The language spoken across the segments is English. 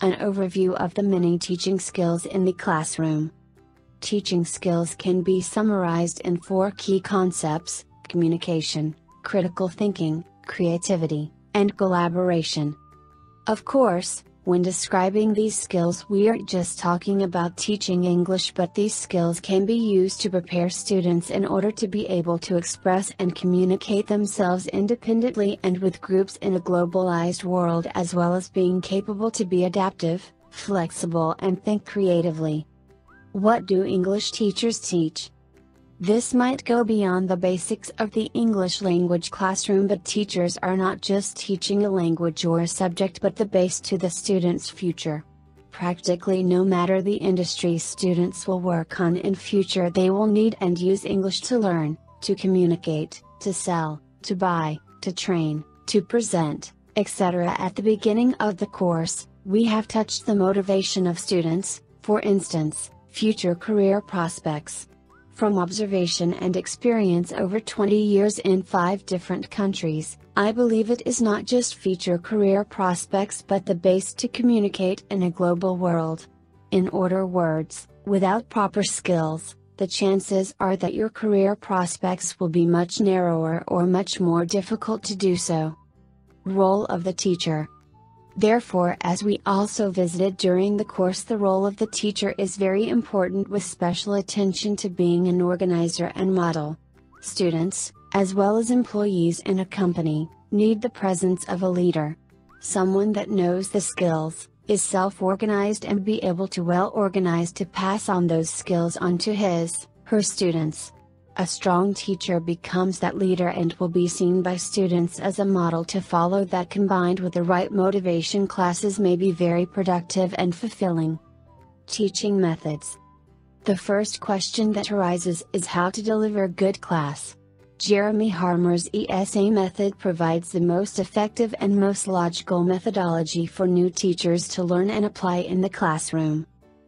An overview of the many teaching skills in the classroom. Teaching skills can be summarized in four key concepts: communication, critical thinking, creativity, and collaboration. Of course, when describing these skills we are just talking about teaching English, but these skills can be used to prepare students in order to be able to express and communicate themselves independently and with groups in a globalized world, as well as being capable to be adaptive, flexible, and think creatively. What do English teachers teach? This might go beyond the basics of the English language classroom, but teachers are not just teaching a language or a subject but the base to the student's future. Practically no matter the industry students will work on in future, they will need and use English to learn, to communicate, to sell, to buy, to train, to present, etc. At the beginning of the course, we have touched the motivation of students, for instance, future career prospects. From observation and experience over 20 years in 5 different countries, I believe it is not just future career prospects but the base to communicate in a global world. In other words, without proper skills, the chances are that your career prospects will be much narrower or much more difficult to do so. Role of the teacher. Therefore, as we also visited during the course, the role of the teacher is very important, with special attention to being an organizer and model. Students, as well as employees in a company, need the presence of a leader. Someone that knows the skills, is self-organized and be able to well organize to pass on those skills onto his, her students. A strong teacher becomes that leader and will be seen by students as a model to follow. That combined with the right motivation, classes may be very productive and fulfilling. Teaching methods. The first question that arises is how to deliver good class. Jeremy Harmer's ESA method provides the most effective and most logical methodology for new teachers to learn and apply in the classroom.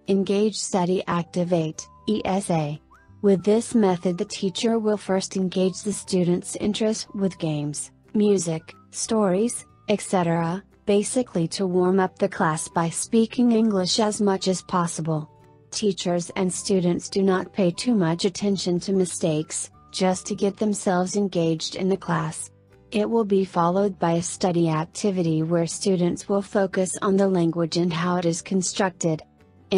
Engage, study, activate, ESA. With this method, the teacher will first engage the students' interest with games, music, stories, etc., basically to warm up the class by speaking English as much as possible. Teachers and students do not pay too much attention to mistakes, just to get themselves engaged in the class. It will be followed by a study activity where students will focus on the language and how it is constructed.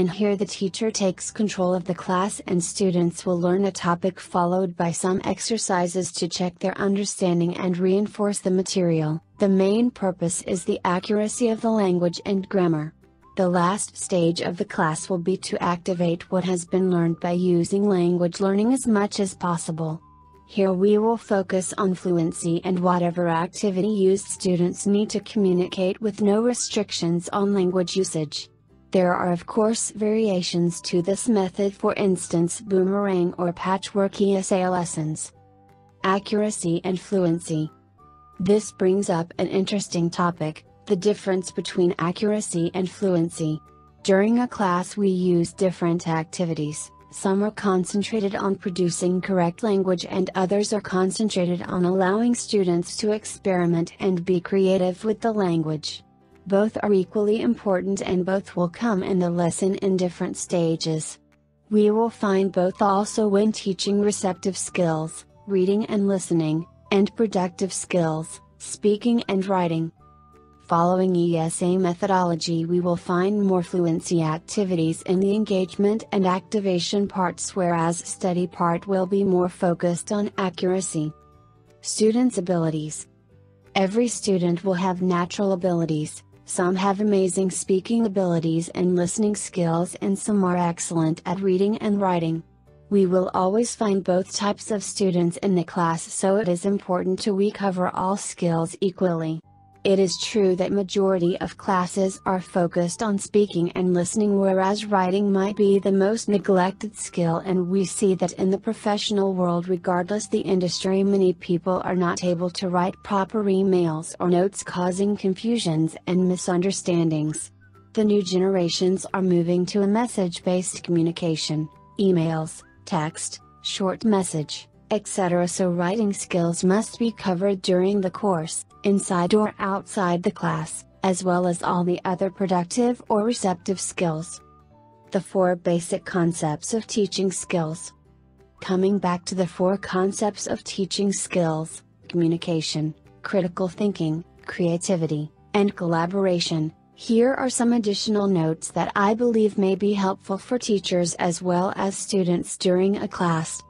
In here the teacher takes control of the class and students will learn a topic, followed by some exercises to check their understanding and reinforce the material. The main purpose is the accuracy of the language and grammar. The last stage of the class will be to activate what has been learned by using language learning as much as possible. Here we will focus on fluency and whatever activity used, students need to communicate with no restrictions on language usage. There are of course variations to this method, for instance boomerang or patchwork ESA lessons. Accuracy and fluency. This brings up an interesting topic, the difference between accuracy and fluency. During a class we use different activities, some are concentrated on producing correct language and others are concentrated on allowing students to experiment and be creative with the language. Both are equally important and both will come in the lesson in different stages. We will find both also when teaching receptive skills, reading and listening, and productive skills, speaking and writing. Following ESA methodology we will find more fluency activities in the engagement and activation parts, whereas study part will be more focused on accuracy. Students' abilities. Every student will have natural abilities. Some have amazing speaking abilities and listening skills, and some are excellent at reading and writing. We will always find both types of students in the class, so it is important to we cover all skills equally. It is true that majority of classes are focused on speaking and listening, whereas writing might be the most neglected skill, and we see that in the professional world regardless the industry, many people are not able to write proper emails or notes, causing confusions and misunderstandings. The new generations are moving to a message-based communication, emails, text, short message, etc., so writing skills must be covered during the course, inside or outside the class, as well as all the other productive or receptive skills. The four basic concepts of teaching skills. Coming back to the four concepts of teaching skills, communication, critical thinking, creativity, and collaboration, here are some additional notes that I believe may be helpful for teachers as well as students during a class.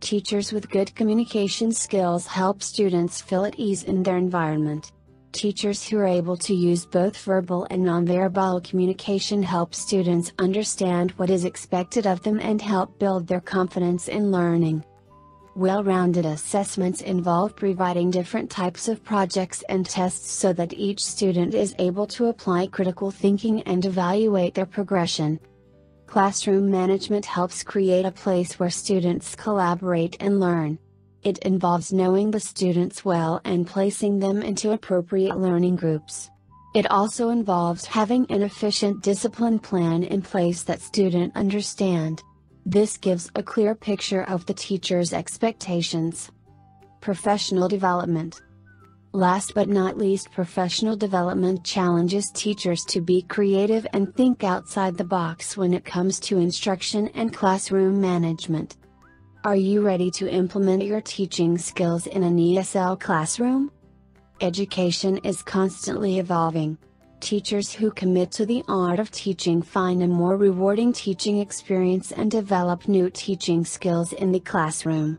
Teachers with good communication skills help students feel at ease in their environment. Teachers who are able to use both verbal and nonverbal communication help students understand what is expected of them and help build their confidence in learning. Well-rounded assessments involve providing different types of projects and tests so that each student is able to apply critical thinking and evaluate their progression. Classroom management helps create a place where students collaborate and learn. It involves knowing the students well and placing them into appropriate learning groups. It also involves having an efficient discipline plan in place that students understand. This gives a clear picture of the teacher's expectations. Professional development. Last but not least, professional development challenges teachers to be creative and think outside the box when it comes to instruction and classroom management. Are you ready to implement your teaching skills in an ESL classroom? Education is constantly evolving. Teachers who commit to the art of teaching find a more rewarding teaching experience and develop new teaching skills in the classroom.